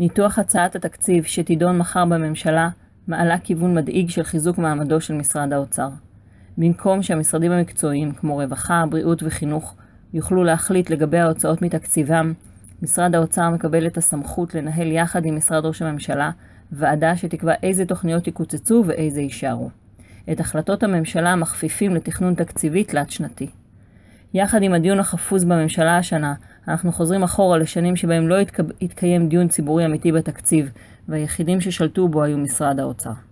ניתוח הצעת התקציב שתידון מחר בממשלה מעלה כיוון מדאיג של חיזוק מעמדו של משרד האוצר. במקום שהמשרדים המקצועיים כמו רווחה, בריאות וחינוך יוכלו להחליט לגבי ההוצאות מתקציבם, משרד האוצר מקבל את הסמכות לנהל יחד עם משרד ראש הממשלה ועדה שתקבע איזה תוכניות יקוצצו ואיזה יישארו. את החלטות הממשלה מכפיפים לתכנון תקציבי תלת שנתי. יחד עם הדיון החפוז בממשלה השנה, אנחנו חוזרים אחורה לשנים שבהם לא התקיים דיון ציבורי אמיתי בתקציב, והיחידים ששלטו בו היו משרד האוצר.